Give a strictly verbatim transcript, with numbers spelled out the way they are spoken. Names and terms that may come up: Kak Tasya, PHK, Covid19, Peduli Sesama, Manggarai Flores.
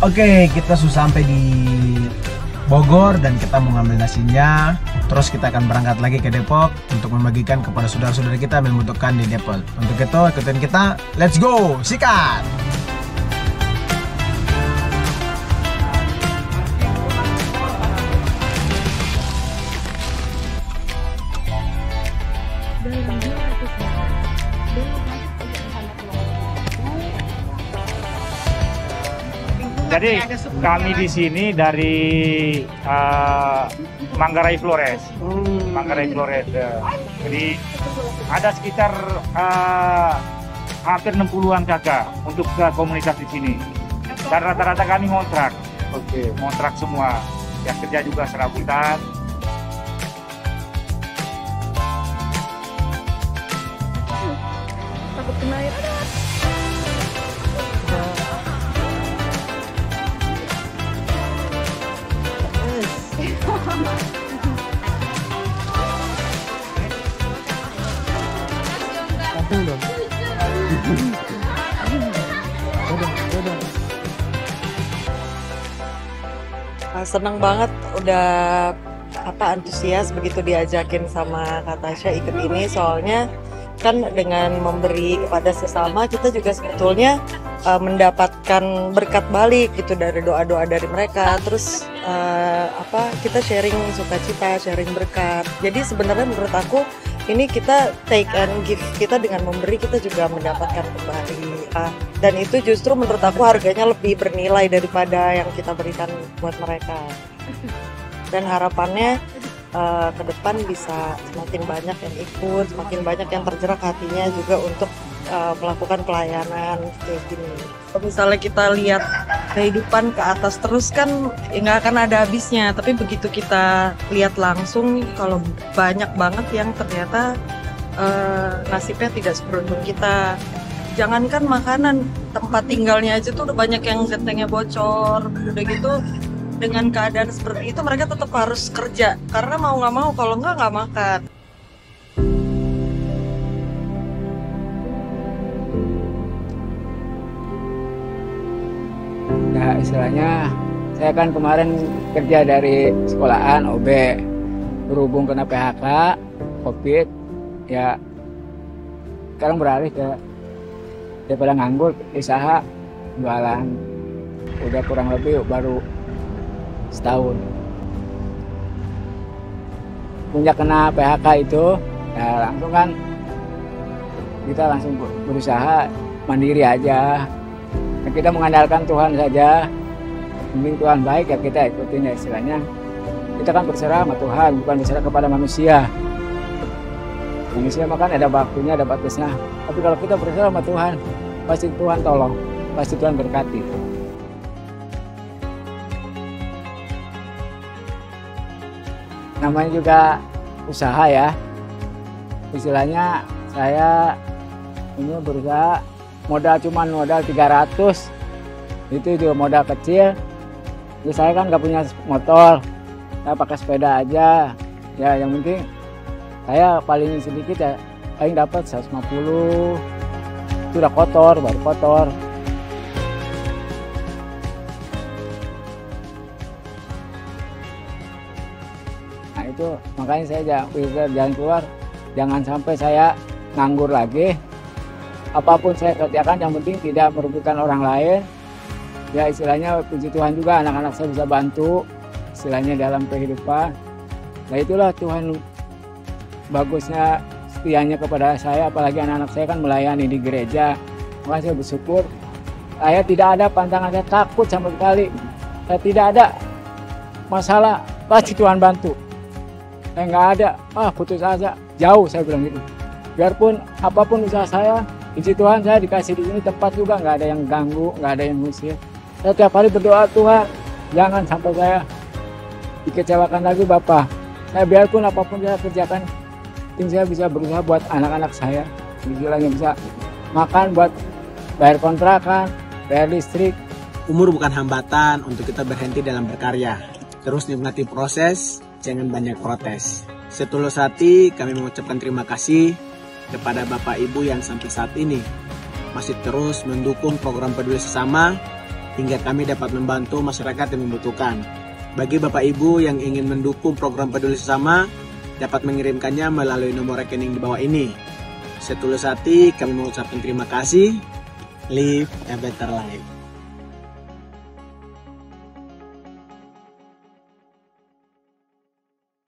Oke, kita sudah sampai di Bogor dan kita mau ngambil nasinya. Terus kita akan berangkat lagi ke Depok untuk membagikan kepada saudara-saudara kita yang membutuhkan di Depok. Untuk itu ikutin kita, let's go, sikat! Jadi kami di sini dari uh, Manggarai Flores, hmm. Manggarai Flores. Uh, jadi ada sekitar uh, hampir enam puluhan kakak untuk uh, komunitas di sini. Dan rata-rata kami ngontrak, oke, ngontrak semua. Yang kerja juga serabutan. Takut kena air. Senang banget udah apa antusias begitu diajakin sama Kak Tasya ikut ini, soalnya kan dengan memberi kepada sesama kita juga sebetulnya uh, mendapatkan berkat balik gitu dari doa-doa dari mereka. Terus uh, apa kita sharing sukacita, sharing berkat. Jadi sebenarnya menurut aku ini kita take and give, kita dengan memberi kita juga mendapatkan kembali. Uh, dan itu justru menurut aku harganya lebih bernilai daripada yang kita berikan buat mereka. Dan harapannya uh, ke depan bisa semakin banyak yang ikut, semakin banyak yang tergerak hatinya juga untuk uh, melakukan pelayanan kayak gini. Misalnya kita lihat kehidupan ke atas terus kan nggak akan ada habisnya, tapi begitu kita lihat langsung kalau banyak banget yang ternyata uh, nasibnya tidak seberuntung kita. Jangankan makanan, tempat tinggalnya aja tuh udah banyak yang gentengnya bocor. Udah gitu dengan keadaan seperti itu mereka tetap harus kerja karena mau nggak mau, kalau nggak nggak makan. Ya istilahnya saya kan kemarin kerja dari sekolahan O B, berhubung kena P H K COVID ya sekarang beralih ke daripada nganggur, usaha jualan. Udah kurang lebih baru setahun. Punya kena P H K itu, ya langsung kan kita langsung berusaha mandiri aja. Nah, kita mengandalkan Tuhan saja. Mungkin Tuhan baik ya kita ikutin ya istilahnya. Kita kan berserah sama Tuhan, bukan berserah kepada manusia. Manusia makan ada waktunya, ada batasnya. Tapi kalau kita berserah sama Tuhan, pasti Tuhan tolong, pasti Tuhan berkati. Namanya juga usaha ya. Istilahnya saya ini berusaha modal cuma modal tiga ratus. Itu juga modal kecil. Jadi saya kan nggak punya motor. Saya pakai sepeda aja. Ya yang penting saya paling sedikit ya, paling dapat seratus lima puluh, itu udah kotor, baru kotor. Nah itu makanya saya jangan keluar, jangan sampai saya nganggur lagi. Apapun saya kerjakan yang penting tidak merugikan orang lain. Ya istilahnya puji Tuhan juga anak-anak saya bisa bantu, istilahnya dalam kehidupan. Nah itulah Tuhan bagusnya setianya kepada saya, apalagi anak-anak saya kan melayani di gereja. Makanya saya bersyukur, saya tidak ada pantangan, saya takut sama sekali. Saya tidak ada masalah, pasti Tuhan bantu. Saya nggak ada, ah putus asa, jauh saya bilang gitu. Biarpun apapun usaha saya, puji Tuhan saya dikasih di sini tempat juga, nggak ada yang ganggu, nggak ada yang ngusir. Saya tiap hari berdoa, Tuhan jangan sampai saya dikecewakan lagi Bapak. Saya biarpun apapun saya kerjakan, saya bisa berusaha buat anak-anak saya, istilahnya bisa makan, buat bayar kontrakan, bayar listrik. Umur bukan hambatan untuk kita berhenti dalam berkarya. Terus nikmati proses, jangan banyak protes. Setulus hati kami mengucapkan terima kasih kepada Bapak Ibu yang sampai saat ini masih terus mendukung program Peduli Sesama hingga kami dapat membantu masyarakat yang membutuhkan. Bagi Bapak Ibu yang ingin mendukung program Peduli Sesama, dapat mengirimkannya melalui nomor rekening di bawah ini. Setulus hati, kami mengucapkan terima kasih. Live a better life.